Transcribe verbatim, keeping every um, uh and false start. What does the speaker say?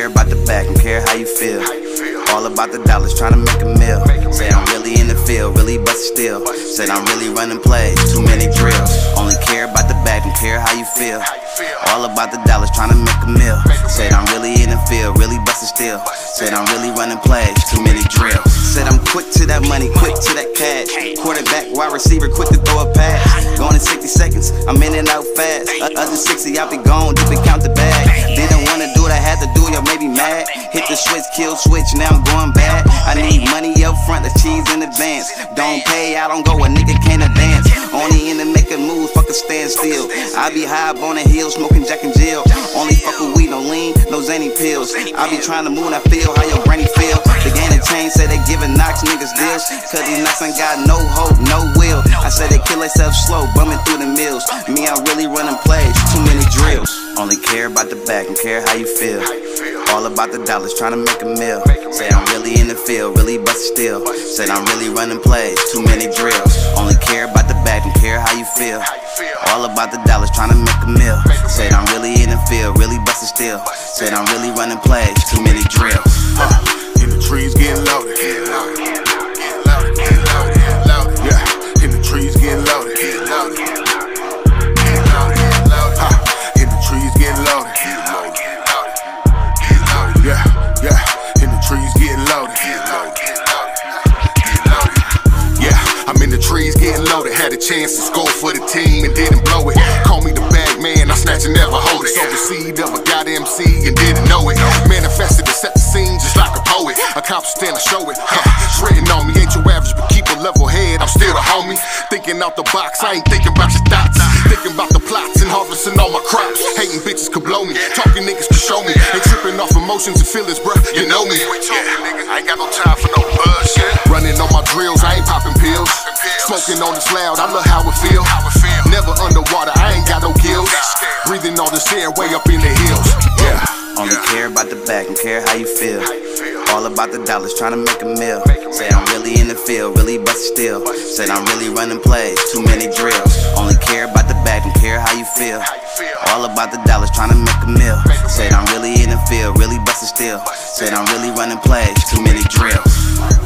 care about the back, don't care how you feel. All about the dollars, trying to make a meal. Say I'm really in the field, really bustin' still. Said I'm really running plays, too many drills. Only care about the back, don't care how you feel. All about the dollars, trying to make a meal. Said I'm really in the field, really bustin' still. Said I'm really running plays, too many drills. Said I'm quick to that money, quick to that cash. Quarterback, wide receiver, quick to throw a pass. Going in sixty seconds, I'm in and out fast. Other sixty, I'll be gone, dip and count the bag. Didn't wanna do it, I had to do it, y'all made me mad. Hit the switch, kill switch, now I'm going bad. I need money up front, the cheese in advance. Don't pay, I don't go, a nigga can't advance. Only in the make a move, fuck a stand still. I be high up on the hill, smoking Jack and Jill. Only fuck with weed, no lean, no zany pills. I be trying to move and I feel how your granny feel. The game and change, say they giving knocks, niggas deals. Cause these knocks ain't got no hope, no will. I say they kill themselves slow, bumming through the mills. Me, I'm really running plays, too many drills. Only care about the back, don't care how you feel. All about the dollars, trying to make a meal. Say I'm really in the field, really bustin' still. Said I'm really running plays, too many drills. Only care about the back, don't care how you feel. All about the dollars, trying to make a meal. Said I'm really in the field, really bustin' still. Said I'm really running plays, too many drills. Uh, in the trees getting loaded. Get loaded, get loaded, get loaded, get loaded, get loaded. Yeah, in the trees getting loaded. Get loaded, get loaded, get loaded, get loaded. Ha, in the trees getting loaded. Get loaded, get loaded, get loaded. Yeah, yeah, in the trees getting loaded. Get loaded, get loaded, get loaded. Yeah, I'm in the trees getting loaded. Had a chance to score for the team and didn't blow it. Call me the bag man, I snatch and never hold it. So the seed of a god M C and didn't know it. Manifested to set the scene just like a poet. Accomplished and I show it. Huh, it's written on me, ain't your average, but keep a level head. I'm still a homie, thinking out the box. I ain't thinking about your thoughts, thinking about the plots and harvesting all my crops. Hating bitches could blow me, talking niggas could show me. Ain't tripping off emotions and feelings, bruh, you know me. I ain't got no time for no buzz. Running on my drills, I ain't popping pills. Smoking on this loud, I love how it feel. Never underwater, I ain't got no gills. Breathing on this air way up in the hills. Yeah. Only care about the back, don't care how you feel. All about the dollars, trying to make a meal. Said I'm really in the field, really bustin' still. Said I'm really running plays, too many drills. Only care about the back, don't care how you feel. All about the dollars, trying to make a meal. Said I'm really in the field, really bustin' still. Said I'm really running plays, too many drills.